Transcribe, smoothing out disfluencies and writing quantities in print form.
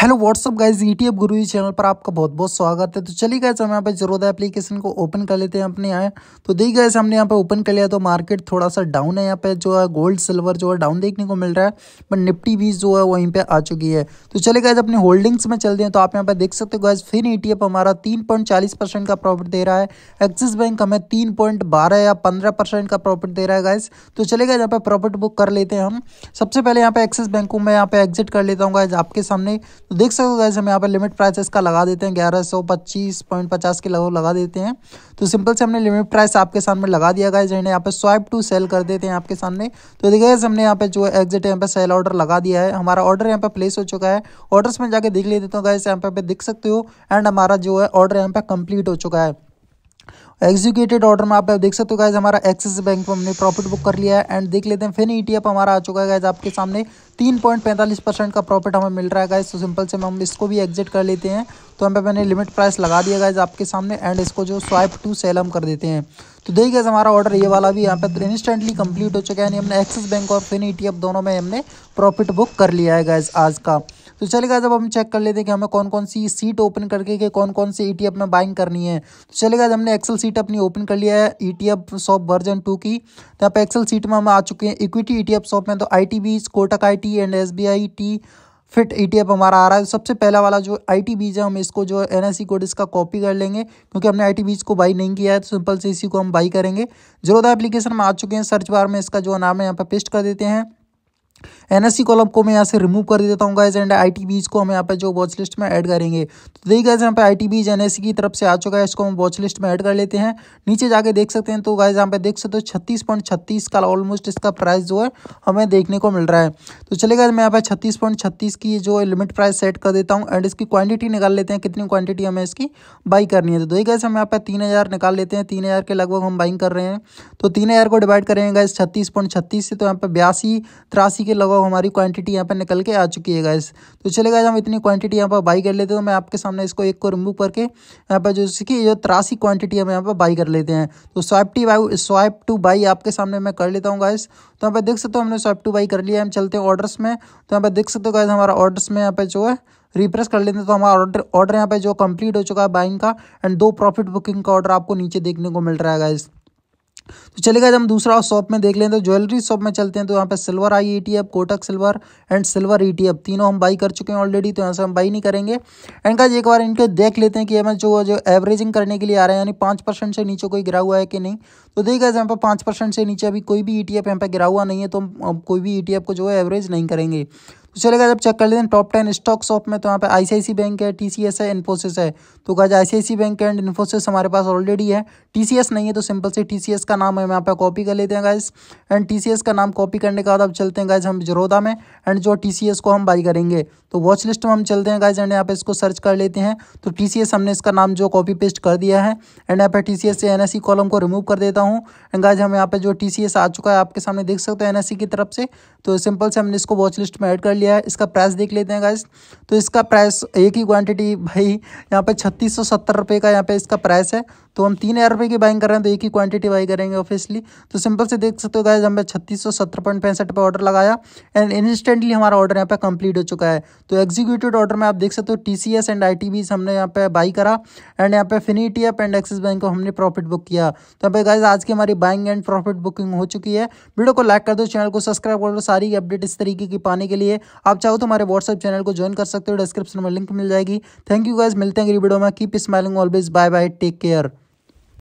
Hello what's up guys, ETF गुरु जी channel पर आपका बहुत बहुत स्वागत है। तो चलिए गाइज हम यहाँ पे ज़ीरोधा एप्लीकेशन को ओपन कर लेते हैं अपने यहाँ। तो देखिए गाइज हमने यहाँ पे ओपन कर लिया। तो मार्केट थोड़ा सा डाउन है, यहाँ पे जो है गोल्ड सिल्वर जो है डाउन देखने को मिल रहा है, बट निफ्टी भी जो है वहीं पे आ चुकी है। तो चलिए गाइज अपने होल्डिंग्स में चलते हैं। तो आप यहाँ पे देख सकते हो गाइज फिन ETF हमारा 3.40% का प्रॉफिट दे रहा है। एक्सिस बैंक हमें 3.12 या 15% का प्रॉफिट दे रहा है गाइज। तो चलिए गाइज यहाँ पे प्रॉफिट बुक कर लेते हैं हम। सबसे पहले यहाँ पे एक्सिस बैंक को मैं यहाँ पे एग्जिट कर लेता हूँ गाइज आपके सामने। तो देख सकते हो गाइस हम यहाँ पर लिमिट प्राइस इसका लगा देते हैं 1125.50 के लगभग लगा देते हैं। तो सिंपल से हमने लिमिट प्राइस आपके सामने लगा दिया गाइस, यानी यहाँ पे स्वाइप टू सेल कर देते हैं आपके सामने। तो देखिए गाइस हमने यहाँ पे जो एग्जिट यहाँ पे सेल ऑर्डर लगा दिया है, हमारा ऑर्डर यहाँ पे प्लेस हो चुका है। ऑर्डर्स में जाके देख ले देता हूँ गाइस, यहाँ पे देख सकते हो एंड हमारा जो है ऑर्डर यहाँ पे कंप्लीट हो चुका है। एग्जीक्यूटेड ऑर्डर में आप देख सकते हो गाइस हमारा एक्सिस बैंक पर हमने प्रॉफिट बुक कर लिया है। एंड देख लेते हैं फिन ETF हमारा आ चुका है गाइस आपके सामने, 3.45% का प्रॉफिट हमें मिल रहा है गाइस। तो सिंपल से हम इसको भी एग्जिट कर लेते हैं। तो यहाँ पे मैंने लिमिट प्राइस लगा दिया गाइस आपके सामने एंड इसको जो स्वाइप टू सेल हम कर देते हैं। तो देखिए गाइस हमारा ऑर्डर ये वाला भी यहाँ पे इंस्टेंटली कंप्लीट हो चुका है, यानी हमने एक्सिस बैंक और फिन ETF दोनों में हमने प्रॉफिट बुक कर लिया है गाइस आज का। तो चलिए गाइस अब हम चेक कर लेते हैं कि हमें कौन कौन सी सीट ओपन करके कि कौन कौन सी ETF में बाइंग करनी है। तो चलिए गाइस हमने एक्सेल सीट अपनी ओपन कर लिया है ETF शॉप वर्जन 2 की। तो यहाँ पे एक्सेल सीट में हम आ चुके हैं इक्विटी ETF शॉप में। तो IT Beez, Kotak IT and SBI फिट ETF हमारा आ रहा है। सबसे पहला वाला जो IT Beez है हम इसको जो NSE कोड इसका कॉपी कर लेंगे, क्योंकि हमने IT Beez को बाई नहीं किया है। तो सिंपल से इसी को हम बाई करेंगे। ज़ीरोधा एप्लीकेशन में आ चुके हैं, सर्च बार में इसका जो नाम है यहाँ पर पेस्ट कर देते हैं। NSE कॉलम को मैं यहाँ से रिमूव कर देता हूँ गाइज एंड IT Beez को हम यहाँ पे जो वॉच लिस्ट में ऐड करेंगे। तो देखिए गाइज यहाँ पे IT Beez NSE की तरफ से आ चुका है, इसको हम वॉच लिस्ट में ऐड कर लेते हैं। नीचे जाके देख सकते हैं। तो गाइज यहाँ पे देख सकते हो 36.36 का ऑलमोस्ट इसका प्राइस जो है हमें देखने को मिल रहा है। तो चलिए गाइज मैं यहाँ पे 36.36 की जो लिमिट प्राइस सेट कर देता हूँ एंड इसकी क्वान्टिटी निकाल लेते हैं कितनी क्वान्टिटी हमें इसकी बाई करनी है। तो देखिए गाइज हम यहाँ पे 3000 निकाल लेते हैं, 3000 के लगभग हम बाइंग कर रहे हैं। तो 3000 को डिवाइड करेंगे गाइज 36.36 से, तो यहाँ पे 82-83 के लगभग हमारी क्वांटिटी यहाँ पर निकल के आ चुकी है गाइस। तो चले गाइस हम इतनी क्वांटिटी यहाँ पर बाई कर लेते हैं। तो मैं आपके सामने इसको एक को रिमूव करके यहाँ पर जो इसकी जो 83 क्वांटिटी हम यहाँ पर बाई कर लेते हैं। तो स्वाइप टू बाई आपके सामने मैं कर लेता हूँ गाइस। तो यहाँ पर देख सकते हो हमने स्वाइप टू बाई कर लिया। हम चलते हैं ऑर्डर्स में। तो यहाँ पर देख सकते हो गाइस हमारा ऑर्डर्स में यहाँ पर जो है रिप्रेस कर लेते हैं। तो हमारा ऑर्डर यहाँ पर जो कंप्लीट हो चुका है बाइंग का एंड 2 प्रॉफिट बुकिंग का ऑर्डर आपको नीचे देखने को मिल रहा है गाइस। तो चलिए गाइस हम दूसरा शॉप में देख लें। तो ज्वेलरी शॉप में चलते हैं। तो यहाँ पे silver IETF, Kotak silver and silver ETF तीनों हम बाई कर चुके हैं ऑलरेडी। तो यहाँ से हम बाई नहीं करेंगे एंड गाइस एक बार इनको देख लेते हैं कि हमें जो जो एवरेजिंग करने के लिए आ रहे हैं, यानी 5% से नीचे कोई गिरा हुआ है कि नहीं। तो देखिए गाइस यहाँ पर 5% से नीचे अभी कोई भी ETF यहाँ पर गिरा हुआ नहीं है, तो हम कोई भी ETF को जो है एवरेज नहीं करेंगे। तो चलेगा जब चेक कर लेते हैं टॉप 10 स्टॉक शॉप में। तो यहाँ पे ICICI बैंक है, TCS है, Infosys है। तो guys ICICI bank and Infosys हमारे पास ऑलरेडी है, TCS नहीं है। तो सिंपल से TCS का नाम हम यहाँ पे कॉपी कर लेते हैं गाइस एंड TCS का नाम कॉपी करने के बाद अब चलते हैं गाइस हम ज़ीरोधा में एंड जो TCS को हम बाई करेंगे। तो वॉच लिस्ट में हम चलते हैं गाइस एंड यहाँ पे इसको सर्च कर लेते हैं। तो TCS हमने इसका नाम जो कॉपी पेस्ट कर दिया है एंड यहाँ पे TCS से NSE कॉलम को रिमूव कर देता हूँ एंड गाइस हम यहाँ पे जो TCS आ चुका है आपके सामने देख सकते हो NSE की तरफ से। तो सिंपल से हमने इसको वॉच लिस्ट में ऐड कर लिया है। इसका प्राइस देख लेते हैं गाइस। तो इसका प्राइस एक ही क्वांटिटी भाई यहाँ पे 3670 रुपये का यहाँ पे इसका प्राइस है। तो हम 3000 रुपये की बाइंग कर रहे हैं, तो एक ही क्वांटिटी बाई करेंगे ऑब्वियसली। तो सिंपल से देख सकते हो गाइस हमें 3670.65 पे ऑर्डर लगाया एंड इंस्टेंटली हमारा ऑर्डर यहाँ पे कंप्लीट हो चुका है। तो एग्जीक्यूटेड ऑर्डर में आप देख सकते हो TCS एंड IT Beez हमने यहाँ पे बाई करा एंड यहाँ पे फिन ETF एंड एक्सिस बैंक को हमने प्रॉफिट बुक किया। तो यहाँ पे गाइस आज की हमारी बाइंग एंड प्रॉफिट बुकिंग हो चुकी है। वीडियो को लाइक कर दो, चैनल को सब्सक्राइब कर दो। सारी अपडेट इस तरीके की पाने के लिए आप चाहो तो हमारे WhatsApp चैनल को ज्वाइन कर सकते हो, डिस्क्रिप्शन में लिंक मिल जाएगी। थैंक यू गाइस, मिलते हैं अगली वीडियो में। Keep smiling always, bye bye, take care.